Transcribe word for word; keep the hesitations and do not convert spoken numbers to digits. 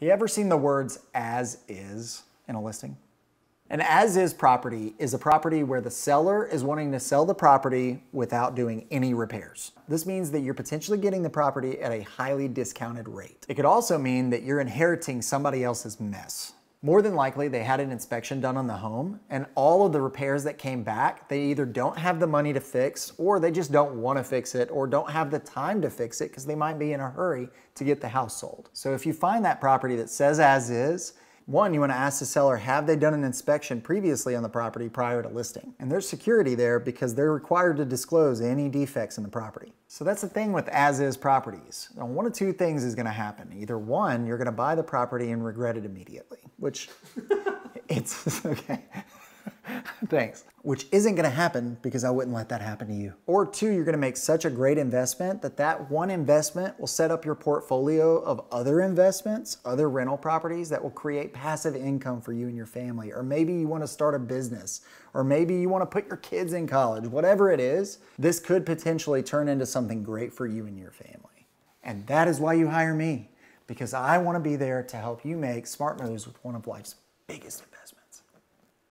You ever seen the words as is in a listing? An as is property is a property where the seller is wanting to sell the property without doing any repairs. This means that you're potentially getting the property at a highly discounted rate. It could also mean that you're inheriting somebody else's mess. More than likely, they had an inspection done on the home, and all of the repairs that came back, they either don't have the money to fix, or they just don't want to fix it, or don't have the time to fix it because they might be in a hurry to get the house sold. So if you find that property that says as is, one, you want to ask the seller, have they done an inspection previously on the property prior to listing? And there's security there because they're required to disclose any defects in the property. So that's the thing with as-is properties. Now, one of two things is going to happen. Either one, you're going to buy the property and regret it immediately, which it's okay. Thanks. Which isn't going to happen because I wouldn't let that happen to you. Or two, you're going to make such a great investment that that one investment will set up your portfolio of other investments, other rental properties that will create passive income for you and your family. Or maybe you want to start a business, or maybe you want to put your kids in college, whatever it is, this could potentially turn into something great for you and your family. And that is why you hire me, because I want to be there to help you make smart moves with one of life's biggest investments.